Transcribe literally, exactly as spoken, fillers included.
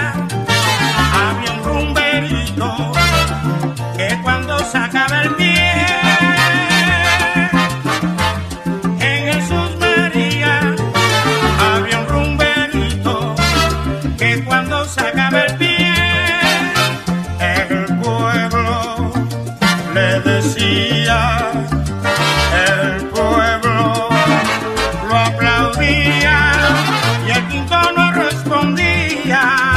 allá había un rumberito que cuando sacaba el pie en el Jesús María, había un rumberito que cuando sacaba el pie el pueblo le decía, el pueblo lo aplaudía y el quinto no respondía.